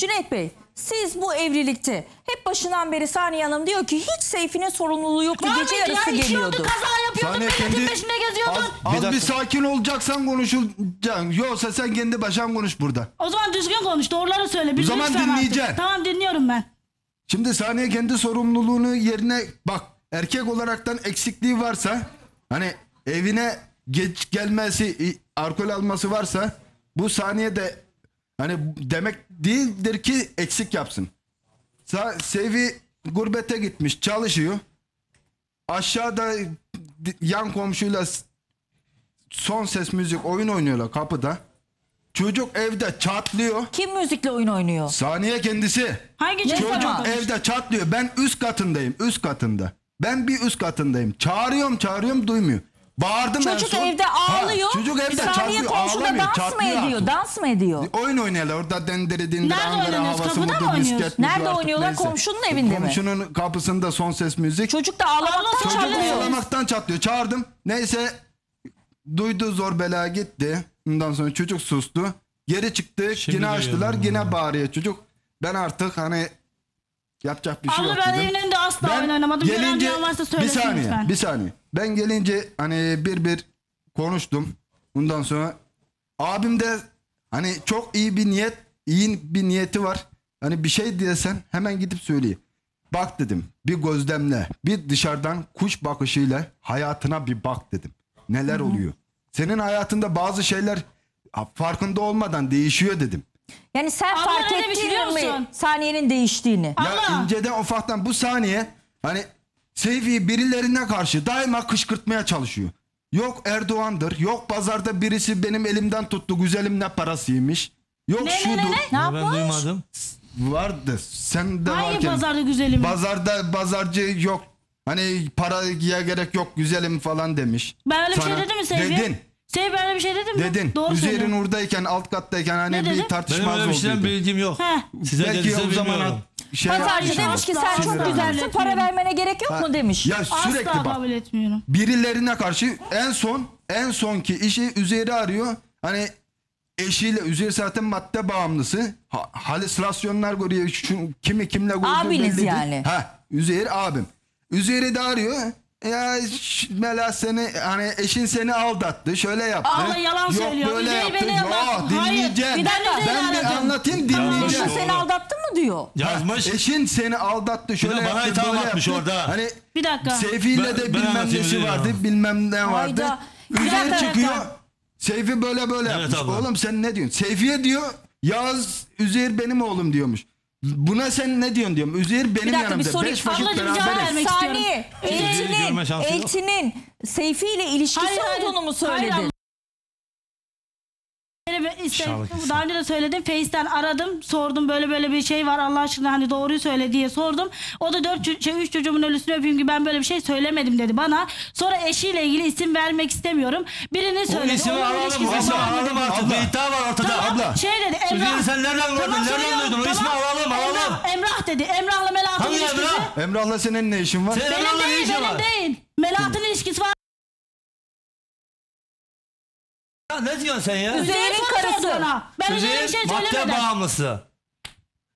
Cüneyt Bey, siz bu evlilikte hep başından beri Saniye Hanım diyor ki hiç Seyfi'nin sorumluluğu yoktu. Ya gece yarısı ya, geliyordu. Kaza yapıyordun, milletin peşinde geziyordun. Az bir sakin olacaksan konuşacaksın. Yoksa sen kendi başan konuş burada. O zaman düzgün konuş, doğruları söyle. O zaman dinleyeceksin. Tamam, dinliyorum ben. Şimdi Saniye kendi sorumluluğunu yerine bak. Erkek olaraktan eksikliği varsa, hani evine geç gelmesi, alkol alması varsa bu Saniye de hani demek değildir ki eksik yapsın. Seyfi gurbete gitmiş, çalışıyor. Aşağıda yan komşuyla son ses müzik oyun oynuyorlar kapıda. Çocuk evde çatlıyor. Kim müzikle oyun oynuyor? Saniye kendisi. Hangi çocuk evde çatlıyor. Ben üst katındayım, üst katında. Ben bir üst katındayım. Çağırıyorum duymuyor. Bağırdım ben. Çocuk evde ağlıyor. Ha, çocuk evde çağırıyor, ağlamıyor. Dans mı ediyor? Artık. Dans mı ediyor? Oyun oynuyorlar. Orada dendiri dindir. Nerede oynuyorsunuz? Kapıda mı oynuyorsunuz? Nerede oynuyorlar? Neyse. Komşunun evinde mi? Komşunun kapısında son ses müzik. Çocuk da ağlamaktan çatlıyor. Çocuk ağlamaktan çatlıyor. Çağırdım. Neyse duydu, zor bela gitti. Ondan sonra çocuk sustu. Geri çıktı. Şimdi yine açtılar. Yine bağırıyor çocuk. Ben artık hani yapacak bir şey yok. Ben evinde asla oyun oynamadım. Gelince bir saniye. Ben gelince hani bir konuştum. Bundan sonra abim de hani çok iyi bir niyeti var. Hani bir şey desen hemen gidip söyleyeyim. Bak dedim, bir gözlemle, bir dışarıdan kuş bakışıyla hayatına bir bak dedim. Neler oluyor? Senin hayatında bazı şeyler farkında olmadan değişiyor dedim. Yani sen Allah fark ettin mi Saniye'nin değiştiğini? Ya Allah. İnceden ufaktan bu Saniye hani Seyfi'yi birilerine karşı daima kışkırtmaya çalışıyor. Yok Erdoğan'dır, yok pazarda birisi benim elimden tuttu, güzelim ne parasıymış. Yok ne ben duymadım. Vardı. Sen de varken. Hangi pazarda güzelim? Pazarda pazarcı yok. Hani paraya gerek yok güzelim falan demiş. Ben öyle bir şey dedim mi Seyfi? Dedin. Seyfi ben öyle bir şey dedim mi? Dedin. Doğru Üzeyir'in söylüyorum. Oradayken alt kattayken hani bir tartışmaz olduydu. Benim öyle bir şeyden bilgim yok. Heh. Size belki o zaman şey pazarcı demiş ki sen çok güzelsin, para vermene gerek yok mu demiş. Ya sürekli asla bak, kabul etmiyorum. Birilerine karşı en sonki işi Üzeyir'i arıyor. Hani eşiyle, Üzeyir zaten madde bağımlısı. Halüsinasyonlar görüyor. Kimi kimle görüyor. Abiniz yani. Ha, Üzeyir abim. Üzeyir'i de arıyor. Ya Melahat seni hani eşin seni aldattı, şöyle yaptı. Allah yalan yok, söylüyor. Böyle yaptı. Yok, dinleyeceğim. Ben bir anlatayım, dinleyeceğim. Eşin seni aldattı mı diyor? Yazmış. Ha, eşin seni aldattı, şöyle yaptı. Bana hitap atmış orada. Hani bir dakika. Seyfi'yle de bilmem nesi vardı, bilmem ne vardı. Üzeri çıkıyor. Seyfi böyle evet, yapmış. Abla. Oğlum sen ne diyorsun? Seyfi'ye diyor, Yaz Üzeyir benim oğlum diyormuş. Buna sen ne diyorsun diyorum. Üzeyir benim yanımda. 5 vakit beraberiz. Saniye. Elçinin Seyfi ile ilişkisi olduğunu mu söyledin? Daha önce de söyledim. Face'ten aradım. Sordum böyle bir şey var. Allah aşkına hani doğruyu söyle diye sordum. O da 3 çocuğumun ölüsünü öpeyim ki ben böyle bir şey söylemedim dedi bana. Sonra eşiyle ilgili isim vermek istemiyorum. Birini söyledi. O ismi alalım artık. Bir iddia var ortada. Tamam. Abla. Şey dedi Emrah. Sen nereden gördün? Tamam, nereden duydun? O ismi alalım. Emrah dedi. Emrah'la Melahat'ın ilişkisi. Emrah'la senin ne işin var? Benim değil. Melahat'ın ilişkisi var. Ya ne diyorsun sen ya? Üzeyir'in karısı. Ben Üzeyir'e bir şey söylemedim. Madde bağımlısı.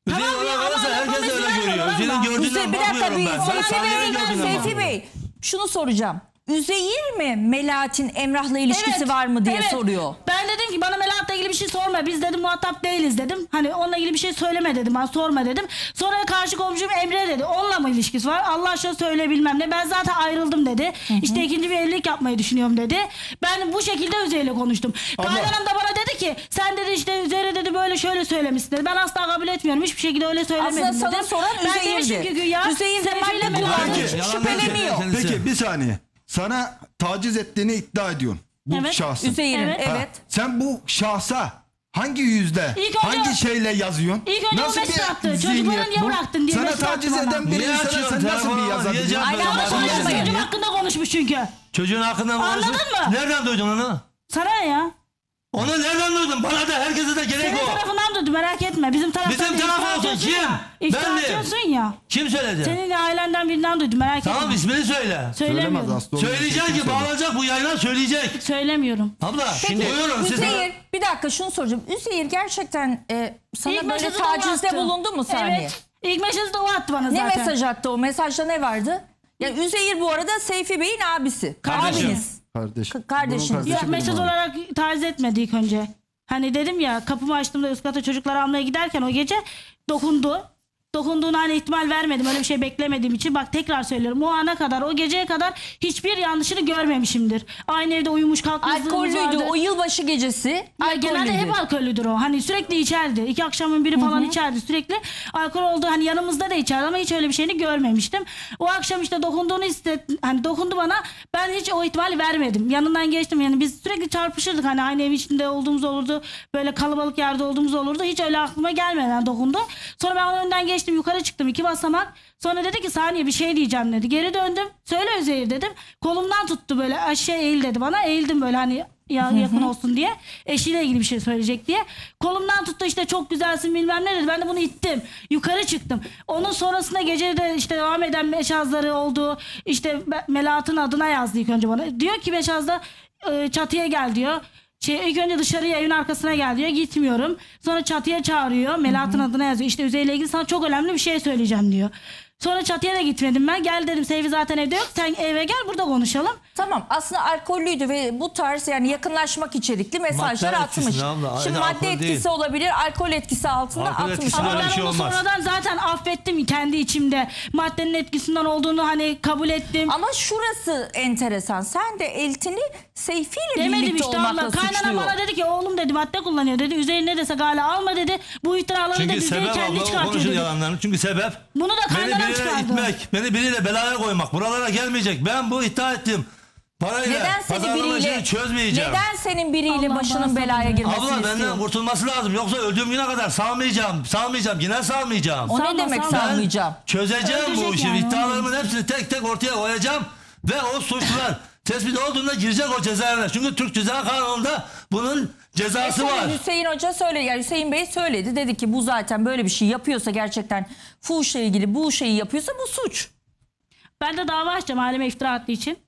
Üzeyir ona kalırsa herkes öyle görüyor. Üzeyir'in gördüğünden bakmıyorum ben. Sen Saniye'nin gördüğünden Seyfi Bey, şunu soracağım. Üzeyir mi Melahat'in Emrah'la ilişkisi var mı diye soruyor. Ben dedim ki bana Melahat'la ilgili bir şey sorma. Biz dedim muhatap değiliz dedim. Hani onunla ilgili bir şey söyleme dedim. Ben sorma dedim. Sonra karşı komşum Emre dedi. Onunla mı ilişkisi var? Allah aşkına söyle bilmem ne. Ben zaten ayrıldım dedi. Hı-hı. İşte ikinci bir evlilik yapmayı düşünüyorum dedi. Ben bu şekilde Üzeyir'le konuştum. Kaydanam da bana dedi ki sen dedi işte Üzeyir'e dedi böyle şöyle söylemişsin dedi. Ben asla kabul etmiyorum. Hiçbir şekilde öyle söylemedim dedim. Aslında sana soran Üzeyir'di. Üzeyir Sefer'le kullandı. Şüpheleniyor. Peki bir saniye. Sana taciz ettiğini iddia ediyorsun. Bu şahsın. Üzeyir'in. Evet. Sen bu şahsa hangi yüzde, hangi şeyle yazıyorsun? İlk önce nasıl bir zihniyet bu? Sana taciz eden biri insana sen nasıl bir yazabiliyorsun? Çocuğun hakkında konuşmuş çünkü. Çocuğun hakkında konuşmuş. Anladın mı? Nereden duydun onu? Sana ya. Onu nereden duydun? Bana da herkese de gerek senin o. Senin tarafından duydu, merak etme. Bizim taraftan bizim taraf olsun kim? Ya. İftira atıyorsun ya. Kim söyledi? Senin ailenden birinden duydu, merak etme. Tamam, ismini söyle. Söylemiyorum. Söyleyecek ki bağlanacak bu yayına, söyleyecek. Söylemiyorum. Abla şimdi buyurun siz. Üzeyir bir dakika şunu soracağım. Üzeyir gerçekten sana ilk böyle tacizde bulundu mu Saniye? Evet. İlk mesajı da o attı bana zaten. Ne mesaj attı o? Mesajda ne vardı? Ya Üzeyir bu arada Seyfi Bey'in abisi. Kardeşim. Abiniz. Kardeşim. Yok, mesaj olarak taciz etmedi ilk önce. Hani dedim ya, kapımı açtığımda üst kata çocukları almaya giderken o gece dokundu. Dokunduğuna hani ihtimal vermedim, öyle bir şey beklemediğim için. Bak tekrar söylüyorum, o ana kadar, o geceye kadar hiçbir yanlışını görmemişimdir. Aynı evde uyumuş kalkmışlığımız vardı. Alkollüydü o yılbaşı gecesi. Genelde hep alkollüdür o, hani sürekli içerdi. İki akşamın biri falan içerdi sürekli. Alkol oldu, hani yanımızda da içerdi ama hiç öyle bir şeyini görmemiştim. O akşam işte dokunduğunu hissettim, hani dokundu bana, ben hiç o ihtimali vermedim. Yanından geçtim, yani biz sürekli çarpışırdık, hani aynı ev içinde olduğumuz olurdu. Böyle kalabalık yerde olduğumuz olurdu, hiç öyle aklıma gelmeden dokundu. Sonra ben onun önden geçtim. Yukarı çıktım 2 basamak. Sonra dedi ki Saniye bir şey diyeceğim dedi. Geri döndüm. Söyle Üzeyir dedim. Kolumdan tuttu böyle aşağı eğil dedi bana. Eğildim böyle hani yakın olsun diye. Eşiyle ilgili bir şey söyleyecek diye. Kolumdan tuttu işte çok güzelsin bilmem ne dedi. Ben de bunu ittim. Yukarı çıktım. Onun sonrasında gece de işte devam eden meşazları oldu. İşte Melahat'ın adına yazdı ilk önce bana. Diyor ki meşazda çatıya gel diyor. İlk önce dışarıya, evin arkasına gel diyor. Gitmiyorum. Sonra çatıya çağırıyor. Melahat'ın adına yazıyor. İşte Üzeyir'le ilgili sana çok önemli bir şey söyleyeceğim diyor. Sonra çatıya da gitmedim ben. Gel dedim Seyfi zaten evde yok. Sen eve gel burada konuşalım. Tamam, aslında alkollüydü ve bu tarz yani yakınlaşmak içerikli mesajlar atmış. Şimdi madde etkisi değil olabilir. Alkol etkisi altında alkol atmış. Etkisi ama ben şey onu olmaz. Sonradan zaten affettim kendi içimde. Maddenin etkisinden olduğunu hani kabul ettim. Ama şurası enteresan. Sen de eltini Seyfi ile birlikte işte olmakla suçluyor. Kaynana bana dedi ki oğlum dedi madde kullanıyor dedi. Üzeri ne dese gale alma dedi. Bu iftiraları dedi Üzeri kendi çıkartıyor dedi. Çünkü sebep. Bunu da kaynana itmek, beni biriyle belaya koymak, buralara gelmeyecek. Ben bu iddia ettim. Parayla, neden seni biriyle çözmeyeceğim? Neden senin biriyle Allah başının belaya girmesi istiyor? Abla benden kurtulması lazım. Yoksa öldüğüm güne kadar salmayacağım. Yine salmayacağım. O ne demek salmayacağım? Çözeceğim ölecek bu işi. Yani. İddialarımın hepsini tek tek ortaya koyacağım ve o suçlular tespit olduğunda girecek o cezaevine. Çünkü Türk Ceza Kanunu'nda bunun cezası var. Hüseyin Hoca söyledi, yani Hüseyin Bey söyledi. Dedi ki bu zaten böyle bir şey yapıyorsa gerçekten fuhuşla ilgili bu şeyi yapıyorsa bu suç. Ben de dava açacağım aileme iftira attığı için.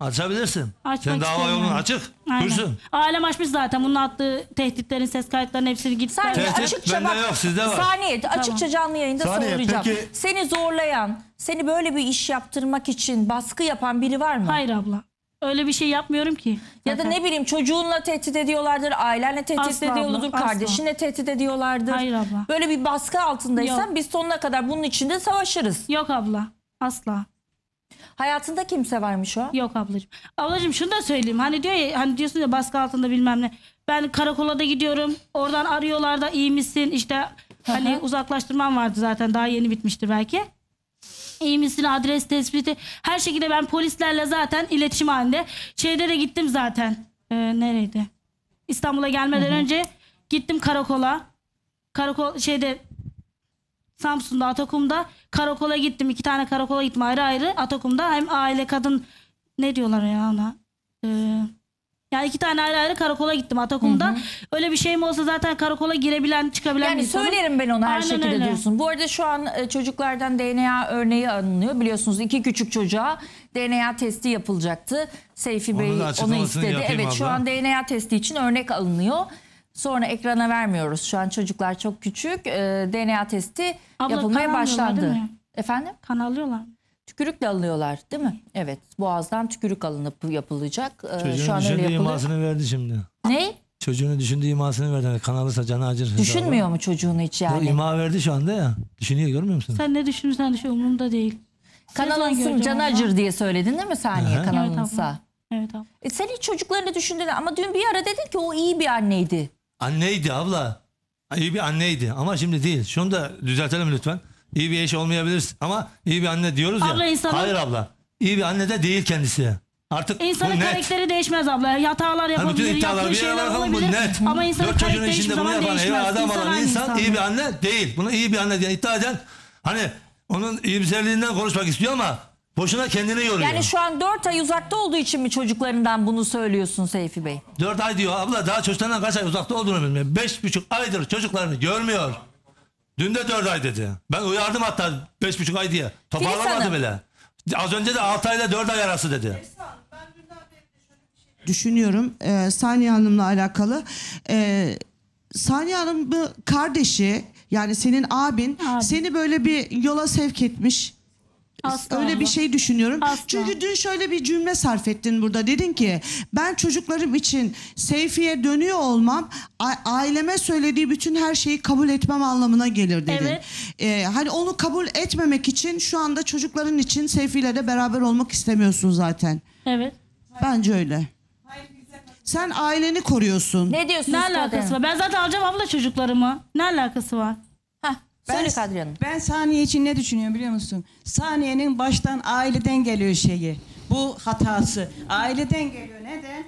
Açabilirsin. Sen dava yolun açık. Dursun. Ailem açmış zaten. Bunun attığı tehditlerin ses kayıtlarının hepsini gitti. Tehdit bende yok, sizde var. Saniye açıkça canlı yayında soracağım. Peki... Seni zorlayan, seni böyle bir iş yaptırmak için baskı yapan biri var mı? Hayır abla. Öyle bir şey yapmıyorum ki. Zaten. Ya da ne bileyim çocuğunla tehdit ediyorlardır, ailenle tehdit ediyorlardır, kardeşinle tehdit ediyorlardır. Hayır abla. Böyle bir baskı altındaysan yok, biz sonuna kadar bunun içinde savaşırız. Yok abla, asla. Hayatında kimse varmış o? Yok ablacığım. Ablacığım şunu da söyleyeyim. Hani diyor ya, hani diyorsun ya baskı altında bilmem ne. Ben karakola da gidiyorum. Oradan arıyorlar da iyi misin? İşte hani uzaklaştırmam vardı zaten. Daha yeni bitmişti belki. İyi misin, adres tespiti, her şekilde ben polislerle zaten iletişim halinde. Şeyde de gittim zaten. Nereydi? İstanbul'a gelmeden önce gittim karakola. Karakol şeyde Samsun'da, Atakum'da karakola gittim. 2 tane karakola gittim ayrı ayrı. Atakum'da hem aile kadın ne diyorlar ya ona? Yani 2 tane ayrı ayrı karakola gittim Atakum'da. Öyle bir şeyim olsa zaten karakola girebilen, çıkabilen yani insanım. Söylerim ben ona her aynen şekilde öyle diyorsun. Bu arada şu an çocuklardan DNA örneği alınıyor. Biliyorsunuz 2 küçük çocuğa DNA testi yapılacaktı. Seyfi Bey onu istedi. Evet, şu an DNA testi için örnek alınıyor. Sonra ekrana vermiyoruz. Şu an çocuklar çok küçük. DNA testi abla, yapılmaya başlandı. Efendim? Kan alıyorlar. Tükürükle alınıyorlar değil mi? Evet. Boğazdan tükürük alınıp yapılacak. Çocuğun şu an düşündüğü imasını verdi şimdi. Ne? Çocuğunu düşündüğü imasını verdi. Kan alırsa canı acır. Düşünmüyor mu çocuğunu hiç yani? İma verdi şu anda ya. Düşünüyor, görmüyor musun? Sen ne düşünürsen düşün, umurumda değil. Kan alınsın canı acır diye söyledin değil mi Saniye? Kan alınsa. Evet abla. Sen hiç çocuklarını düşündün ama dün bir ara dedin ki o iyi bir anneydi. Anneydi abla. İyi bir anneydi ama şimdi değil. Şunu da düzeltelim lütfen. İyi bir eş olmayabilirsin ama iyi bir anne diyoruz abla ya. İnsanın... Hayır abla. İyi bir anne de değil kendisi. Artık insanın karakteri değişmez abla. Hatalar yapabilir, yaptığı şeyler olabilir. Net. Ama insanın 4 çocuğun içinde bunu yapan adam olan insan iyi bir anne değil. Buna iyi bir anne diye iddia eden hani onun iyimserliğinden konuşmak istiyor ama Boşuna kendini yoruyor. Yani şu an 4 ay uzakta olduğu için mi çocuklarından bunu söylüyorsun Seyfi Bey? 4 ay diyor abla, daha çocuklarından kaç ay uzakta olduğunu bilmiyor. 5,5 aydır çocuklarını görmüyor. Dün de 4 ay dedi. Ben uyardım hatta 5,5 ay diye. Toparlamadı bile. Az önce de 6 ayla 4 ay arası dedi. Düşünüyorum Saniye Hanım'la alakalı. Saniye Hanım'ın kardeşi, yani senin abin, abi, seni böyle bir yola sevk etmiş. Asla öyle bir şey düşünüyorum. Asla. Çünkü dün şöyle bir cümle sarf ettin burada. Dedin ki ben çocuklarım için Seyfi'ye dönüyor olmam aileme söylediği bütün her şeyi kabul etmem anlamına gelir dedin. Evet. Hani onu kabul etmemek için şu anda çocukların için Seyfi'yle de beraber olmak istemiyorsun zaten. Evet. Bence öyle. Sen aileni koruyorsun. Ne diyorsun? Ne alakası var? Ben zaten alacağım abla çocuklarımı. Ne alakası var? Söyle Kadriye Hanım. Ben Saniye için ne düşünüyorum biliyor musun? Saniye'nin baştan aileden geliyor şeyi. Bu hatası. Aileden geliyor. Neden?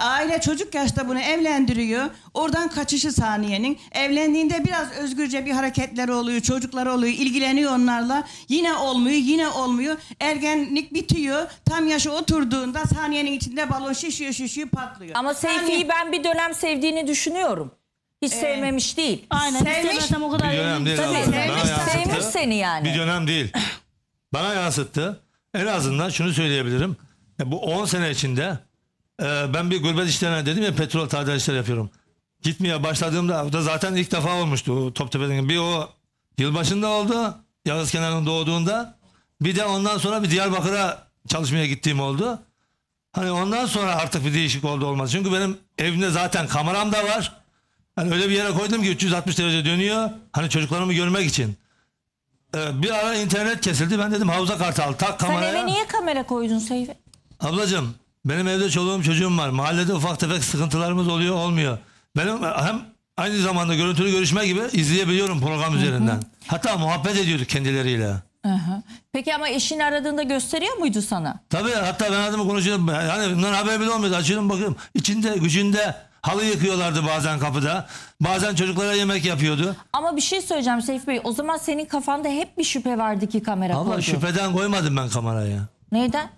Aile çocuk yaşta bunu evlendiriyor. Oradan kaçışı Saniye'nin. Evlendiğinde biraz özgürce bir hareketleri oluyor. Çocukları oluyor. İlgileniyor onlarla. Yine olmuyor. Yine olmuyor. Ergenlik bitiyor. Tam yaşı oturduğunda Saniye'nin içinde balon şişiyor patlıyor. Ama Seyfi'yi ben bir dönem sevdiğini düşünüyorum. Hiç sevmemiş değil. Aynen. Sevmiş. O kadar bir dönem değil. Tabii. Sevmiş seni yani. Bir dönem değil. Bana yansıttı. En azından şunu söyleyebilirim. Bu 10 sene içinde ben bir gurbet işlerine dedim ya, petrol tadilat işleri yapıyorum. Gitmeye başladığımda da zaten ilk defa olmuştu. Toptepe'den bir o yılbaşında oldu. Yağız Kenan'ın doğduğunda. Bir de ondan sonra bir Diyarbakır'a çalışmaya gittiğim oldu. Hani ondan sonra artık bir değişik oldu olmaz. Çünkü benim evimde zaten kameram da var. Hani öyle bir yere koydum ki 360 derece dönüyor. Hani çocuklarımı görmek için. Bir ara internet kesildi. Ben dedim havuza kartal tak kameraya. Sen eve niye kamera koydun Seyfi? Ablacığım benim evde çoluğum çocuğum var. Mahallede ufak tefek sıkıntılarımız oluyor olmuyor. Benim hem aynı zamanda görüntülü görüşme gibi izleyebiliyorum program üzerinden. Hatta muhabbet ediyorduk kendileriyle. Peki ama eşin aradığında gösteriyor muydu sana? Tabii, hatta ben adımı konuşuyordum. Yani bundan haber bile olmuyordu. Açıyorum bakıyorum. İçinde gücünde. Halı yıkıyorlardı bazen kapıda. Bazen çocuklara yemek yapıyordu. Ama bir şey söyleyeceğim Seyfi Bey. O zaman senin kafanda hep bir şüphe vardı ki kamera koydu. Abla şüpheden koymadım ben kamerayı. Neyden?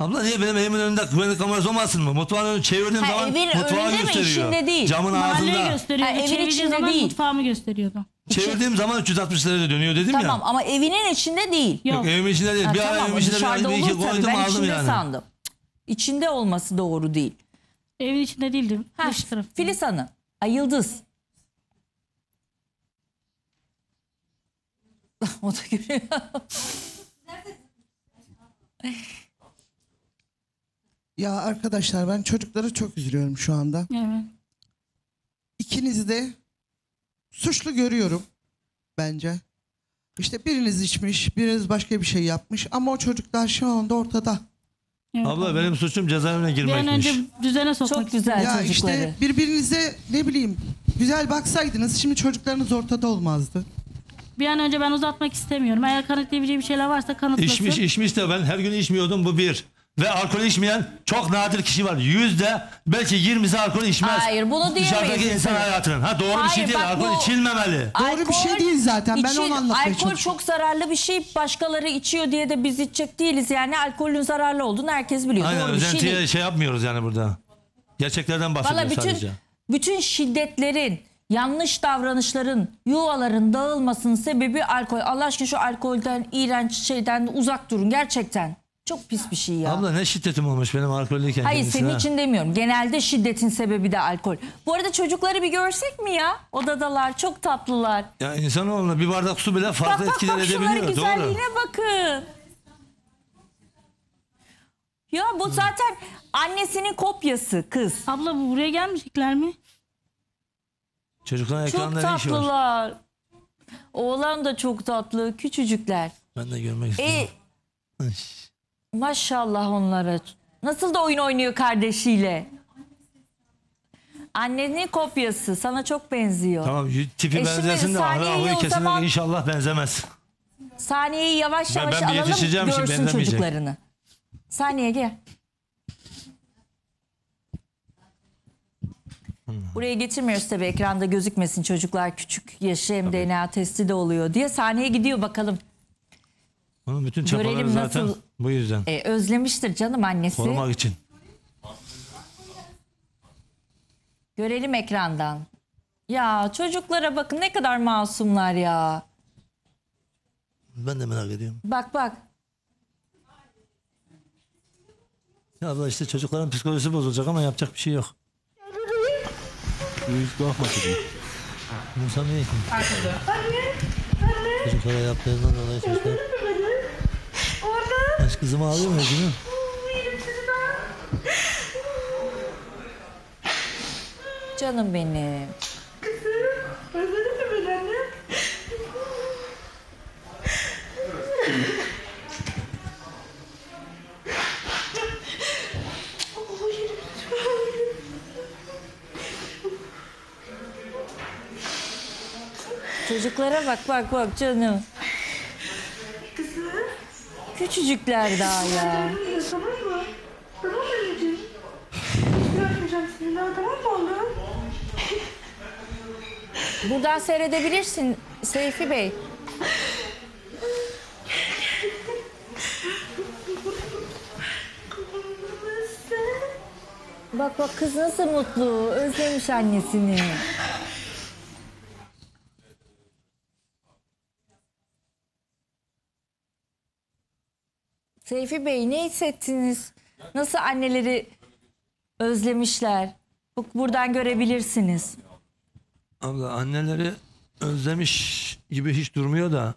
Abla niye benim evimin önünde güvenlik kamerası olmasın mı? Mutfağın önünü çevirdiğim zaman mutfağı gösteriyor. Evin değil. Camın ağzında. Gösteriyor. Evin içinde zaman değil. Mutfağımı gösteriyordu. Çevirdiğim zaman 360 derece dönüyor dedim tamam, ya. Tamam ama evinin içinde değil. Yok evimin içinde değil. Bir ara evimin içinde bir iki koydum aldım yani. Sandım. İçinde olması doğru değil. Evin içinde değildim. Filiz Hanım, Ayıldız. O da gülüyor. Ya arkadaşlar ben çocuklara çok üzülüyorum şu anda. Evet. İkinizi de suçlu görüyorum bence. İşte biriniz içmiş, biriniz başka bir şey yapmış ama o çocuklar şu anda ortada. Evet. Abla benim suçum cezaevine girmekmiş. Ben önce düzene sokmak. Çok güzel ya çocukları. İşte birbirinize ne bileyim güzel baksaydınız şimdi çocuklarınız ortada olmazdı. Bir an önce ben uzatmak istemiyorum. Eğer kanıtlayabileceğim bir şeyler varsa kanıtlasın. İçmiş de ben her gün içmiyordum, bu bir. Ve alkol içmeyen çok nadir kişi var. %20'si alkol içmez. Hayır bunu diyemeyiz. Dışarıdaki insan hayatının. Doğru hayır, bir şey değil. Alkol içilmemeli. Doğru bir şey değil zaten. Ben onu anlatmaya çalışıyorum. Alkol çok zararlı bir şey. Başkaları içiyor diye de biz içecek değiliz. Yani alkolün zararlı olduğunu herkes biliyor. Aynen, doğru bir şey değil. Şey yapmıyoruz yani burada. Gerçeklerden bahsediyoruz sadece. Bütün şiddetlerin, yanlış davranışların, yuvaların dağılmasının sebebi alkol. Allah aşkına şu alkolden, iğrenç şeyden uzak durun gerçekten. Çok pis bir şey ya. Abla ne şiddetim olmuş benim alkollüyken. Hayır kendisine. Senin için demiyorum. Genelde şiddetin sebebi de alkol. Bu arada çocukları bir görsek mi ya? Odadalar çok tatlılar. Ya insanoğluna bir bardak su bile farklı etkiler edebiliyor. Bak şunların güzelliğine bakın. Ya bu zaten annesinin kopyası kız. Abla bu buraya gelmeyecekler mi? Çocukların ekranlarında ne işi var? Çok tatlılar. Oğlan da çok tatlı. Küçücükler. Ben de görmek istiyorum. Maşallah onlara. Nasıl da oyun oynuyor kardeşiyle. Annenin kopyası. Sana çok benziyor. Tamam tipi benzesin de ahırı kesinlikle inşallah benzemez. Saniye'yi yavaş yavaş alalım görsün çocuklarını. Saniye gel. Buraya getirmiyoruz tabii ekranda gözükmesin çocuklar küçük yaşı hem DNA testi de oluyor diye. Saniye gidiyor bakalım. Bunun bütün çabaları zaten nasıl, bu yüzden. Özlemiştir canım annesi. Korumak için. Görelim ekrandan. Ya çocuklara bakın ne kadar masumlar ya. Ben de merak ediyorum. Bak bak. Ya abla işte çocukların psikolojisi bozulacak ama yapacak bir şey yok. Hiç korkma çocuğum. Musa niye yıkın? Çocuklara yaptığından dolayı çocuklar. Aşk kızım ağlıyor mu canım? Canım benim. Çocuklara bak bak bak canım. Kızım. Küçücükler daha ya. Tamam mı? Tamam mı anneciğim? Görmeyeceğim seni daha, tamam mı oğlum? Buradan seyredebilirsin Seyfi Bey. Bak bak kız nasıl mutlu. Özlemiş annesini. Seyfi Bey ne hissettiniz? Nasıl anneleri özlemişler? Buradan görebilirsiniz. Abla anneleri özlemiş gibi hiç durmuyor da.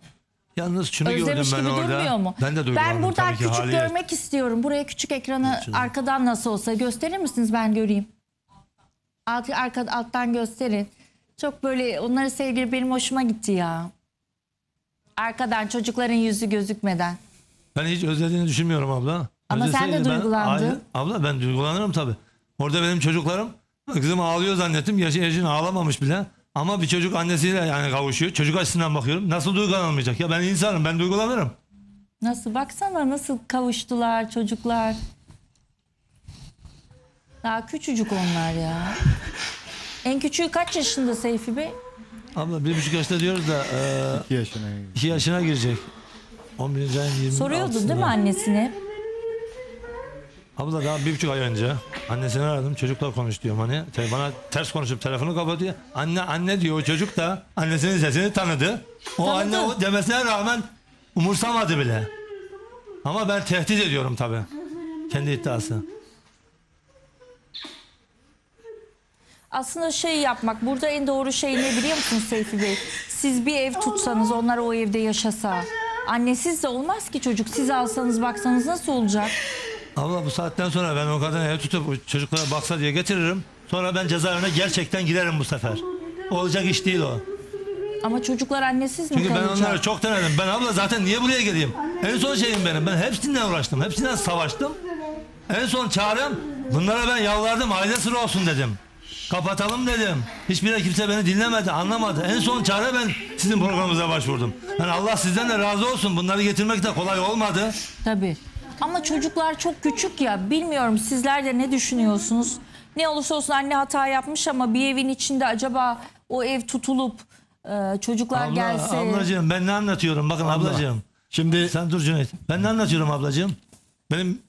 Yalnız şunu özlemiş gördüm ben orada. Durmuyor mu? Ben de duygulandım. Ben buradan küçük haliyle görmek istiyorum. Buraya küçük ekranı arkadan nasıl olsa gösterir misiniz ben göreyim? Alttan gösterin. Çok böyle onları sevgili benim hoşuma gitti ya. Arkadan çocukların yüzü gözükmeden. Ben hiç özlediğini düşünmüyorum abla. Ama sen de duygulandın. Abla ben duygulanırım tabii. Orada benim çocuklarım, kızım ağlıyor zannettim. Yaşı erişin ağlamamış bile. Ama bir çocuk annesiyle yani kavuşuyor. Çocuk açısından bakıyorum. Nasıl duygulanmayacak? Ya ben insanım, ben duygulanırım. Nasıl? Baksana nasıl kavuştular çocuklar. Daha küçücük onlar ya. En küçüğü kaç yaşında Seyfi Bey? Abla 1,5 yaşta diyoruz da. 2 yaşına girecek. 11. ayın 26'sında. Soruyordun değil mi annesine? Abla daha 1,5 ay önce annesini aradım. Çocukla konuş diyorum hani. Bana ters konuşup telefonu kapatıyor. Anne anne diyor o çocuk da annesinin sesini tanıdı. O tanıdı. Anne o demesine rağmen umursamadı bile. Ama ben tehdit ediyorum tabii. Kendi iddiası. Aslında şey yapmak, burada en doğru şey ne biliyor musunuz Seyfi Bey? Siz bir ev tutsanız onlar o evde yaşasa. Annesiz de olmaz ki çocuk. Siz alsanız baksanız nasıl olacak? Abla bu saatten sonra ben o kadını ev tutup çocuklara baksa diye getiririm. Sonra ben cezaevine gerçekten giderim bu sefer. Olacak iş değil o. Ama çocuklar annesiz mi kalacak? Çünkü ben onları çok denedim. Ben abla zaten niye buraya geleyim? En son şeyim benim. Ben hepsinden uğraştım. Hepsinden savaştım. En son çağrım bunlara ben yalvardım. Aile sırrı olsun dedim. Kapatalım dedim. Hiçbir kimse beni dinlemedi, anlamadı. En son çare ben sizin programınıza başvurdum. Yani Allah sizden de razı olsun. Bunları getirmek de kolay olmadı. Tabii. Ama çocuklar çok küçük ya. Bilmiyorum sizler de ne düşünüyorsunuz? Ne olursa olsun anne hata yapmış ama bir evin içinde acaba o ev tutulup çocuklar gelse... Ablacığım ben ne anlatıyorum? Bakın ablacığım. Şimdi... Sen dur Cüneyt. Ben ne anlatıyorum ablacığım? Benim...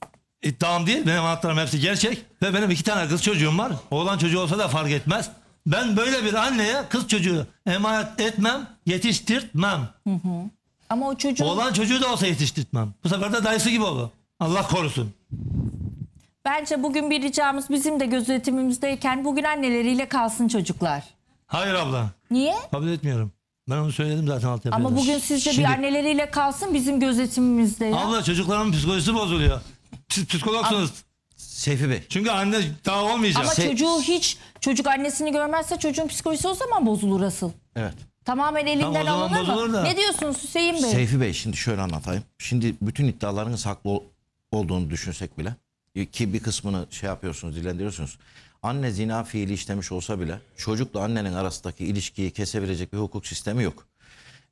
İddiam değil, benim anlatlarım hepsi gerçek ve benim 2 tane kız çocuğum var. Oğlan çocuğu olsa da fark etmez. Ben böyle bir anneye kız çocuğu emanet etmem, yetiştirtmem. Ama o çocuğu... Oğlan çocuğu da olsa yetiştirtmem. Bu sefer de dayısı gibi olur. Allah korusun. Bence bugün bir ricamız bizim de gözetimimizdeyken bugün anneleriyle kalsın çocuklar. Hayır abla. Niye? Kabul etmiyorum. Ben onu söyledim zaten alt yapıda. Ama bugün sizce bir anneleriyle kalsın bizim gözetimimizde ya. Abla çocukların psikolojisi bozuluyor. Siz psikologsunuz. Seyfi Bey. Çünkü anne daha olmayacak. Ama çocuğu hiç, çocuk annesini görmezse çocuğun psikolojisi o zaman bozulur asıl. Evet. Tamamen elinden alınır mı? Ne diyorsunuz Hüseyin Bey? Seyfi Bey şimdi şöyle anlatayım. Şimdi bütün iddialarınız haklı olduğunu düşünsek bile ki bir kısmını şey yapıyorsunuz, dilendiriyorsunuz. Anne zina fiili işlemiş olsa bile çocukla annenin arasındaki ilişkiyi kesebilecek bir hukuk sistemi yok.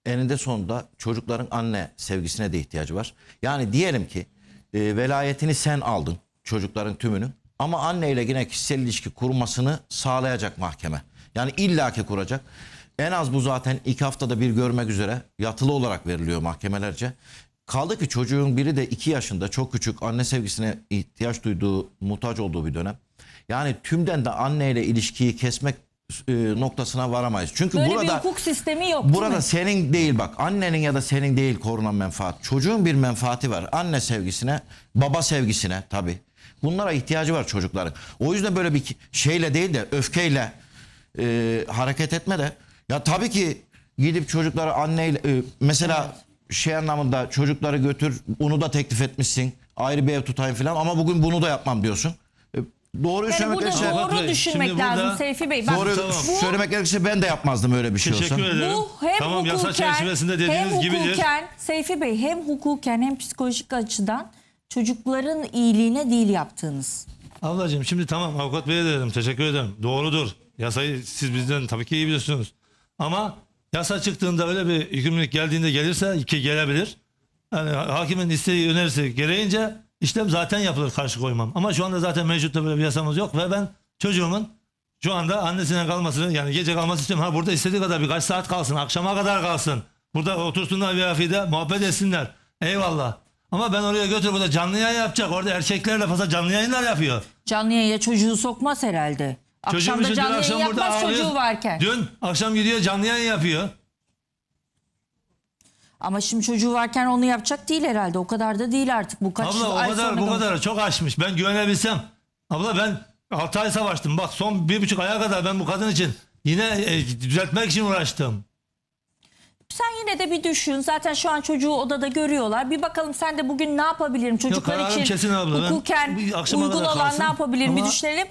Eninde sonunda çocukların anne sevgisine de ihtiyacı var. Yani diyelim ki velayetini sen aldın çocukların tümünü ama anneyle yine kişisel ilişki kurmasını sağlayacak mahkeme. Yani illaki kuracak. En az bu zaten 2 haftada bir görmek üzere yatılı olarak veriliyor mahkemelerce. Kaldı ki çocuğun biri de 2 yaşında, çok küçük, anne sevgisine ihtiyaç duyduğu, muhtaç olduğu bir dönem. Yani tümden de anneyle ilişkiyi kesmek noktasına varamayız. Çünkü böyle burada bir hukuk sistemi yok. Burada senin değil bak, annenin ya da senin değil korunan menfaat. Çocuğun bir menfaati var. Anne sevgisine, baba sevgisine tabii. Bunlara ihtiyacı var çocukların. O yüzden böyle bir şeyle değil de öfkeyle hareket etme de. Ya tabii ki gidip çocukları anneyle mesela şey anlamında çocukları götür, onu da teklif etmişsin. Ayrı bir ev tutayım falan ama bugün bunu da yapmam diyorsun. Doğruyu yani söylemek gerekirse... Doğru düşünmek burada, lazım Seyfi Bey. Doğru söylemek gerekirse ben de yapmazdım öyle bir şey olsa. Teşekkür ederim. Bu hem tamam, hukuken, yasa çerçevesinde dediğiniz gibidir. Seyfi Bey, hem hukuken hem psikolojik açıdan çocukların iyiliğine değil yaptığınız. Ablacığım şimdi tamam, avukat bey'e dedim, teşekkür ederim. Doğrudur. Yasayı siz bizden tabii ki iyi biliyorsunuz. Ama yasa çıktığında öyle bir yükümlülük geldiğinde gelirse ki gelebilir. Yani hakimin isteği, önerisi gereğince işlem zaten yapılır, karşı koymam. Ama şu anda zaten mevcutta böyle bir yasamız yok ve ben çocuğumun şu anda annesinden kalmasını, yani gece kalması istiyorum. Ha burada istediği kadar birkaç saat kalsın, akşama kadar kalsın. Burada otursunlar bir hafide, muhabbet etsinler. Eyvallah. Ama ben oraya götür, burada canlı yayın yapacak. Orada erkeklerle fazla canlı yayınlar yapıyor. Canlı yayına çocuğu sokmaz herhalde. Akşam da canlı yayın yapmaz çocuğu varken. Dün akşam gidiyor canlı yayın yapıyor. Ama şimdi çocuğu varken onu yapacak değil herhalde. O kadar da değil artık. Bu kaç abla, ay kadar, bu kadar çok aşmış. Ben güvenebilsem. Abla ben 6 ay savaştım. Bak son 1,5 aya kadar ben bu kadın için yine düzeltmek için uğraştım. Sen yine de bir düşün. Zaten şu an çocuğu odada görüyorlar. Bir bakalım sen de bugün ne yapabilirim çocuklar için. Hukuken uygun olan ne yapabilirim, bir düşünelim.